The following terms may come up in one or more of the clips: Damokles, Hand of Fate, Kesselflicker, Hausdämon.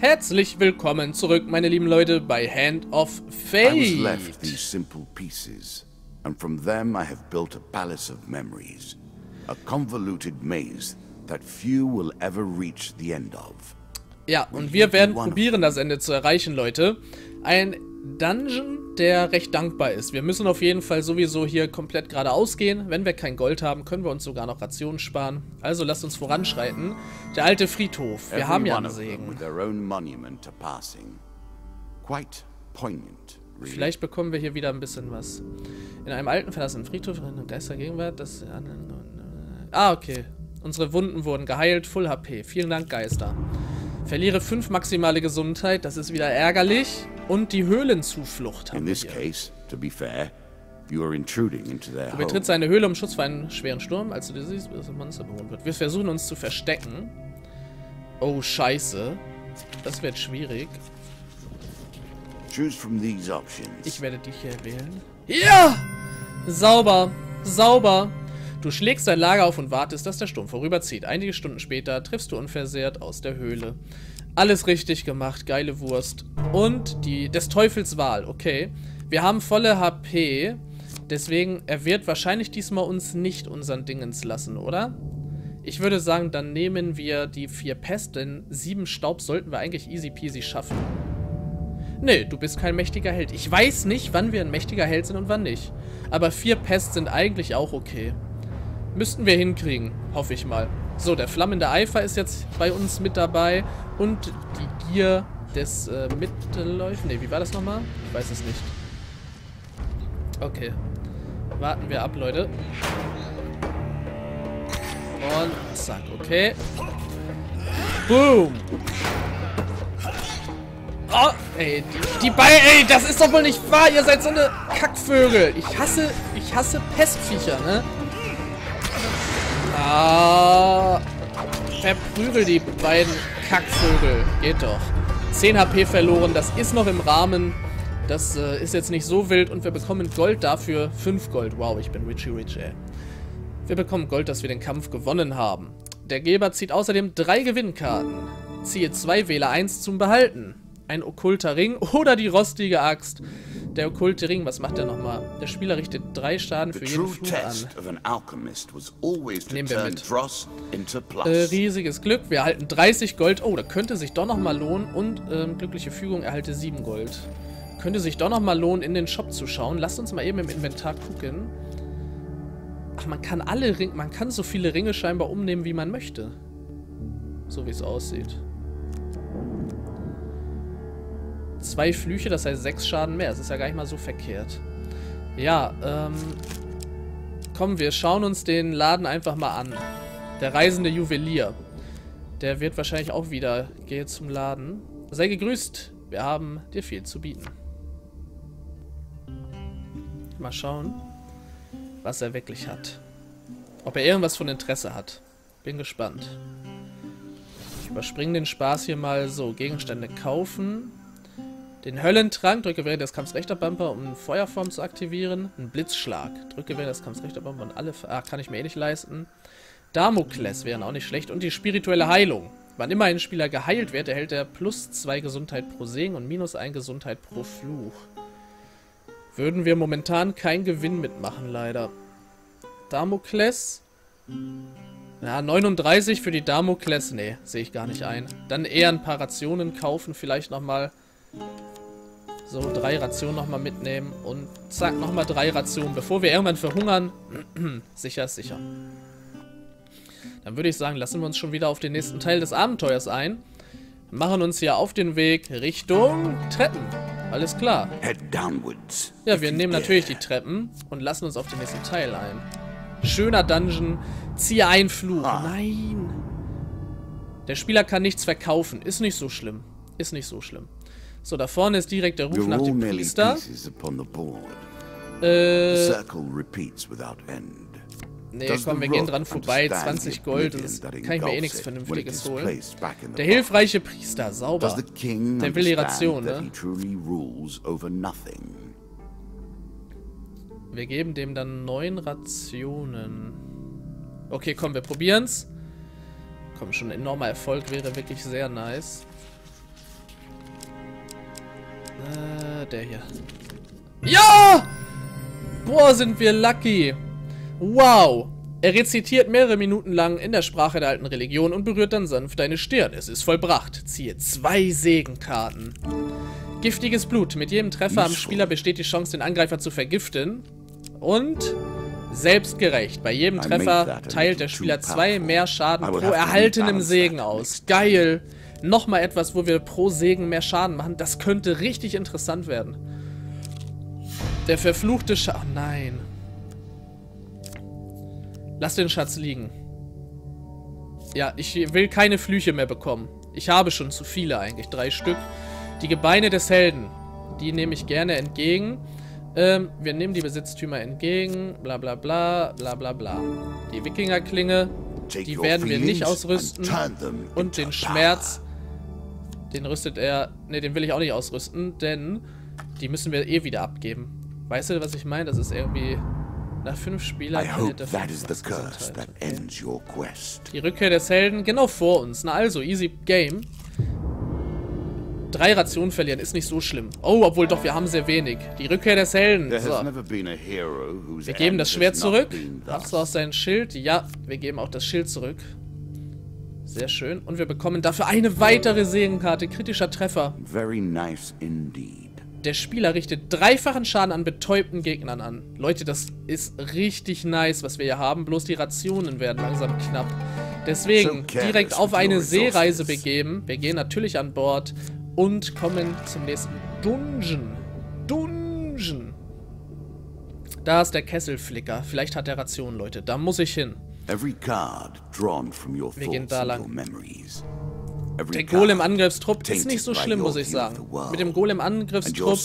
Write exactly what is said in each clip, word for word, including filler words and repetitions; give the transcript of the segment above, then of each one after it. Herzlich willkommen zurück, meine lieben Leute, bei Hand of Fate. I was left these simple pieces, and from them I have built a palace of memories, a convoluted maze that few will ever reach the end of. Ja, und wir werden probieren, das Ende zu erreichen, Leute. Ein Dungeon, der recht dankbar ist. Wir müssen auf jeden Fall sowieso hier komplett geradeaus gehen. Wenn wir kein Gold haben, können wir uns sogar noch Rationen sparen. Also lasst uns voranschreiten. Der alte Friedhof. Wir haben ja einen Segen. Vielleicht bekommen wir hier wieder ein bisschen was. In einem alten verlassenen Friedhof in Geistergegenwart. Das ah, okay. Unsere Wunden wurden geheilt. Full H P. Vielen Dank, Geister. Verliere fünf maximale Gesundheit. Das ist wieder ärgerlich. Und die Höhlenzuflucht haben wir hier. Du betrittst eine Höhle um Schutz vor einem schweren Sturm, als du dir siehst, dass ein Monster bewohnt wird. Wir versuchen uns zu verstecken. Oh, scheiße. Das wird schwierig. Ich werde dich hier wählen. Ja! Sauber! Sauber! Du schlägst dein Lager auf und wartest, dass der Sturm vorüberzieht. Einige Stunden später triffst du unversehrt aus der Höhle. Alles richtig gemacht, geile Wurst. Und die des Teufels Wahl, okay. Wir haben volle H P, deswegen er wird wahrscheinlich diesmal uns nicht unseren Dingens lassen, oder? Ich würde sagen, dann nehmen wir die vier Pest, denn sieben Staub sollten wir eigentlich easy peasy schaffen. Nee, du bist kein mächtiger Held. Ich weiß nicht, wann wir ein mächtiger Held sind und wann nicht. Aber vier Pest sind eigentlich auch okay. Müssten wir hinkriegen, hoffe ich mal. So, der flammende Eifer ist jetzt bei uns mit dabei. Und die Gier des äh, Mittelläufen. Ne, wie war das nochmal? Ich weiß es nicht. Okay. Warten wir ab, Leute. Und zack, okay. Boom. Oh, ey, die, die Beine, ey, das ist doch wohl nicht wahr. Ihr seid so eine Kackvögel. Ich hasse, ich hasse Pestviecher, ne? Ah, verprügel die beiden Kackvögel. Geht doch. zehn H P verloren, das ist noch im Rahmen. Das äh, ist jetzt nicht so wild und wir bekommen Gold dafür. fünf Gold, wow, ich bin Richie Rich, ey. Wir bekommen Gold, dass wir den Kampf gewonnen haben. Der Geber zieht außerdem drei Gewinnkarten. Ziehe zwei, wähle eins zum Behalten. Ein okkulter Ring oder die rostige Axt. Der okkulte Ring, was macht der nochmal? Der Spieler richtet drei Schaden für jeden Flur an. Nehmen wir mit. Äh, riesiges Glück, wir erhalten dreißig Gold. Oh, da könnte sich doch nochmal lohnen. Und ähm, glückliche Fügung, erhalte sieben Gold. Könnte sich doch nochmal lohnen, in den Shop zu schauen. Lasst uns mal eben im Inventar gucken. Ach, man kann alle Ringe, man kann so viele Ringe scheinbar umnehmen, wie man möchte. So wie es aussieht. Zwei Flüche, das heißt sechs Schaden mehr. Das ist ja gar nicht mal so verkehrt. Ja, ähm... komm, wir schauen uns den Laden einfach mal an. Der reisende Juwelier. Der wird wahrscheinlich auch wieder... Gehe zum Laden. Sei gegrüßt. Wir haben dir viel zu bieten. Mal schauen, was er wirklich hat. Ob er irgendwas von Interesse hat. Bin gespannt. Ich überspringe den Spaß hier mal so. Gegenstände kaufen... Den Höllentrank, drücke während des Kampfs rechter Bumper, um Feuerform zu aktivieren. Ein Blitzschlag, drücke während des Kampfs rechter Bumper und alle... Ah, kann ich mir eh nicht leisten. Damokles wären auch nicht schlecht. Und die spirituelle Heilung. Wann immer ein Spieler geheilt wird, erhält er plus zwei Gesundheit pro Segen und minus eins Gesundheit pro Fluch. Würden wir momentan keinen Gewinn mitmachen, leider. Damokles. Ja, neununddreißig für die Damokles. Nee, sehe ich gar nicht ein. Dann eher ein paar Rationen kaufen, vielleicht nochmal... So, drei Rationen nochmal mitnehmen und zack, nochmal drei Rationen, bevor wir irgendwann verhungern. Sicher ist sicher. Dann würde ich sagen, lassen wir uns schon wieder auf den nächsten Teil des Abenteuers ein. Machen uns hier auf den Weg Richtung Treppen. Alles klar. Ja, wir nehmen natürlich die Treppen und lassen uns auf den nächsten Teil ein. Schöner Dungeon. Ziehe ein Fluch. Nein. Der Spieler kann nichts verkaufen. Ist nicht so schlimm. Ist nicht so schlimm. So, da vorne ist direkt der Ruf nach dem Priester. Äh... Nee, komm, wir gehen dran vorbei. zwanzig Gold, das kann ich mir eh nichts Vernünftiges holen. Der hilfreiche Priester, sauber. Der will die Ration, ne? Wir geben dem dann neun Rationen. Okay, komm, wir probieren's. Komm, schon ein enormer Erfolg wäre wirklich sehr nice. Äh, der hier. Ja! Boah, sind wir lucky. Wow. Er rezitiert mehrere Minuten lang in der Sprache der alten Religion und berührt dann sanft deine Stirn. Es ist vollbracht. Ziehe zwei Segenkarten. Giftiges Blut. Mit jedem Treffer am Spieler besteht die Chance, den Angreifer zu vergiften. Und selbstgerecht. Bei jedem Treffer teilt der Spieler zwei mehr Schaden pro erhaltenem Segen aus. Geil. Nochmal etwas, wo wir pro Segen mehr Schaden machen. Das könnte richtig interessant werden. Der verfluchte Schatz. Oh nein. Lass den Schatz liegen. Ja, ich will keine Flüche mehr bekommen. Ich habe schon zu viele eigentlich. Drei Stück. Die Gebeine des Helden. Die nehme ich gerne entgegen. Ähm, wir nehmen die Besitztümer entgegen. Bla bla bla. Bla bla bla. Die Wikingerklinge. Die werden wir nicht ausrüsten. Und den Schmerz. Den rüstet er. Ne, den will ich auch nicht ausrüsten, denn die müssen wir eh wieder abgeben. Weißt du, was ich meine? Das ist irgendwie. Nach fünf Spielern. Die Rückkehr des Helden genau vor uns. Na also, easy game. Drei Rationen verlieren ist nicht so schlimm. Oh, obwohl doch, wir haben sehr wenig. Die Rückkehr des Helden. So. Wir geben das Schwert zurück. Machst du aus deinem Schild? Ja, wir geben auch das Schild zurück. Sehr schön. Und wir bekommen dafür eine weitere Segenkarte. Kritischer Treffer. Very nice indeed. Der Spieler richtet dreifachen Schaden an betäubten Gegnern an. Leute, das ist richtig nice, was wir hier haben. Bloß die Rationen werden langsam knapp. Deswegen direkt auf eine Seereise begeben. Wir gehen natürlich an Bord und kommen zum nächsten Dungeon. Dungeon. Da ist der Kesselflicker. Vielleicht hat er Rationen, Leute. Da muss ich hin. Wir gehen da lang. Der Golem-Angriffstrupp ist nicht so schlimm, muss ich sagen. Mit dem Golem-Angriffstrupp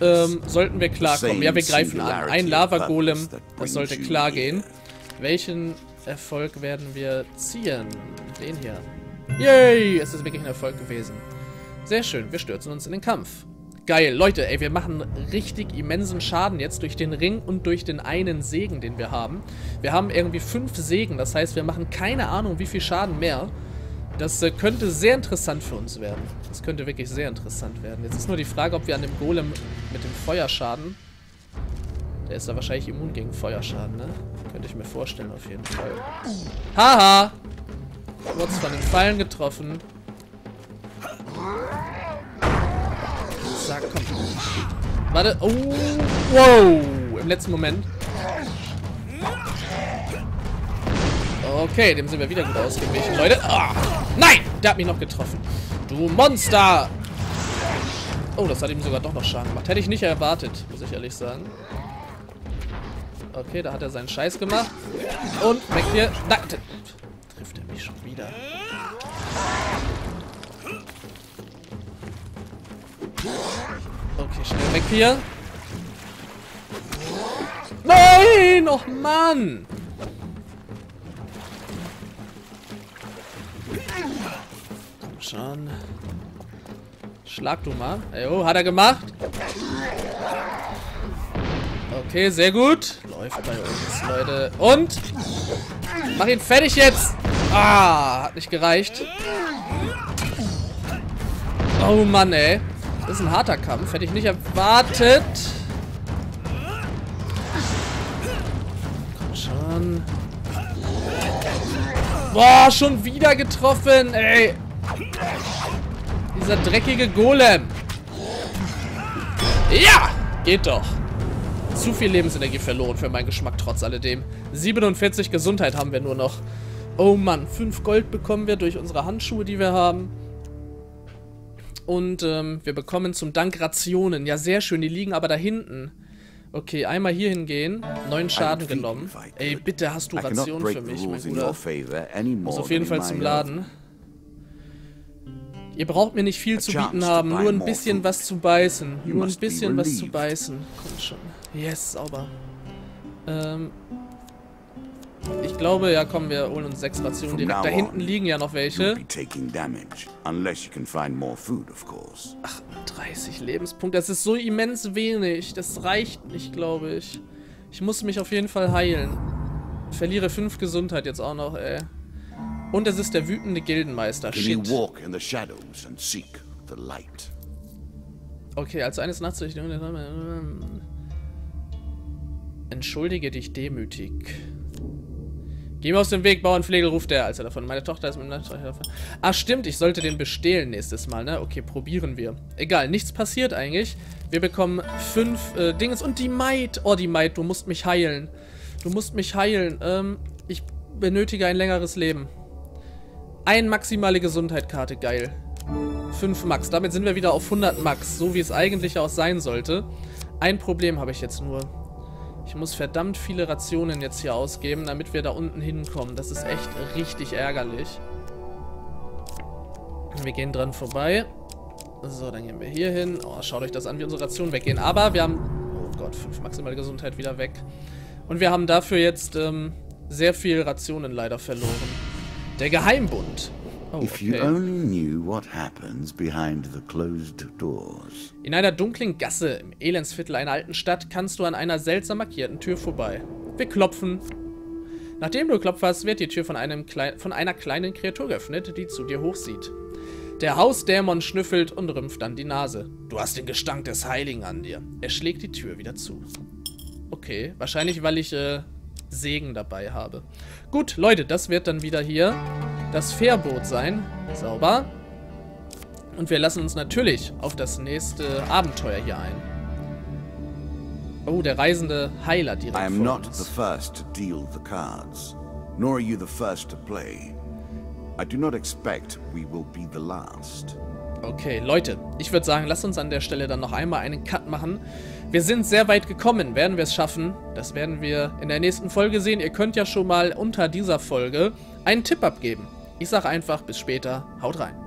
ähm, sollten wir klarkommen. Ja, wir greifen an. Ein Lava-Golem, das sollte klar gehen. Welchen Erfolg werden wir ziehen? Den hier. Yay! Es ist wirklich ein Erfolg gewesen. Sehr schön, wir stürzen uns in den Kampf. Geil, Leute, ey, wir machen richtig immensen Schaden jetzt durch den Ring und durch den einen Segen, den wir haben. Wir haben irgendwie fünf Segen, das heißt, wir machen keine Ahnung, wie viel Schaden mehr. Das äh, könnte sehr interessant für uns werden. Das könnte wirklich sehr interessant werden. Jetzt ist nur die Frage, ob wir an dem Golem mit dem Feuerschaden... Der ist da wahrscheinlich immun gegen Feuerschaden, ne? Könnte ich mir vorstellen, auf jeden Fall. Haha! Kurz von den Pfeilen getroffen. Zack, komm. Warte. Oh! Wow! Im letzten Moment. Okay, dem sind wir wieder gut ausgewichen, Leute. Oh, nein! Der hat mich noch getroffen. Du Monster! Oh, das hat ihm sogar doch noch Schaden gemacht. Hätte ich nicht erwartet, muss ich ehrlich sagen. Okay, da hat er seinen Scheiß gemacht. Und weg hier. Na, trifft er mich schon wieder. Okay, schnell weg hier. Nein! Och, Mann! Schon. Schlag du mal. Jo, hat er gemacht. Okay, sehr gut. Läuft bei uns, Leute. Und? Mach ihn fertig jetzt. Ah, hat nicht gereicht. Oh Mann, ey. Das ist ein harter Kampf. Hätte ich nicht erwartet. Komm schon. Boah, schon wieder getroffen, ey. Dieser dreckige Golem. Ja! Geht doch. Zu viel Lebensenergie verloren für meinen Geschmack trotz alledem. siebenundvierzig Gesundheit haben wir nur noch. Oh Mann, fünf Gold bekommen wir durch unsere Handschuhe, die wir haben. Und ähm, wir bekommen zum Dank Rationen. Ja, sehr schön, die liegen aber da hinten. Okay, einmal hier hingehen. neun Schaden genommen. Ey, bitte hast du Rationen für mich, mein Bruder. Muss auf jeden Fall zum Laden. Ihr braucht mir nicht viel zu bieten haben, nur ein bisschen was zu beißen. Nur ein bisschen was zu beißen. Komm schon. Yes, sauber. Ähm. Ich glaube, ja komm, wir holen uns sechs Rationen direkt. Da hinten liegen ja noch welche. Ach, dreißig Lebenspunkte. Das ist so immens wenig. Das reicht nicht, glaube ich. Ich muss mich auf jeden Fall heilen. Ich verliere fünf Gesundheit jetzt auch noch, ey. Und es ist der wütende Gildenmeister. Shit. Okay, also eines Nachts durch... Entschuldige dich demütig. Geh mir aus dem Weg, Bauernpflege, ruft er, als er davon. Meine Tochter ist mit dem Nachtstreicher davon. Ah, stimmt, ich sollte den bestehlen nächstes Mal, ne? Okay, probieren wir. Egal, nichts passiert eigentlich. Wir bekommen fünf äh, Dinges. Und die Maid. Oh, die Maid, du musst mich heilen. Du musst mich heilen. Ähm, ich benötige ein längeres Leben. Ein maximale Gesundheit-Karte, geil. fünf Max. Damit sind wir wieder auf hundert Max, so wie es eigentlich auch sein sollte. Ein Problem habe ich jetzt nur. Ich muss verdammt viele Rationen jetzt hier ausgeben, damit wir da unten hinkommen. Das ist echt richtig ärgerlich. Wir gehen dran vorbei. So, dann gehen wir hier hin. Oh, schaut euch das an, wie unsere Rationen weggehen. Aber wir haben... Oh Gott, fünf maximale Gesundheit wieder weg. Und wir haben dafür jetzt ähm, sehr viel Rationen leider verloren. Der Geheimbund. Oh, okay. If you only knew what happens behind the closed doors. In einer dunklen Gasse im Elendsviertel einer alten Stadt kannst du an einer seltsam markierten Tür vorbei. Wir klopfen. Nachdem du klopfst, wird die Tür von, einem Klei- von einer kleinen Kreatur geöffnet, die zu dir hochsieht. Der Hausdämon schnüffelt und rümpft dann die Nase. Du hast den Gestank des Heiligen an dir. Er schlägt die Tür wieder zu. Okay, wahrscheinlich weil ich äh, Segen dabei habe. Gut, Leute, das wird dann wieder hier... das Fährboot sein. Sauber. Und wir lassen uns natürlich auf das nächste Abenteuer hier ein. Oh, der reisende Heiler direkt vor uns. I am not the first to deal the cards, nor are you the first to play. I do not expect we will be the last. Okay, Leute, ich würde sagen, lasst uns an der Stelle dann noch einmal einen Cut machen. Wir sind sehr weit gekommen. Werden wir es schaffen? Das werden wir in der nächsten Folge sehen. Ihr könnt ja schon mal unter dieser Folge einen Tipp abgeben. Ich sage einfach, bis später. Haut rein.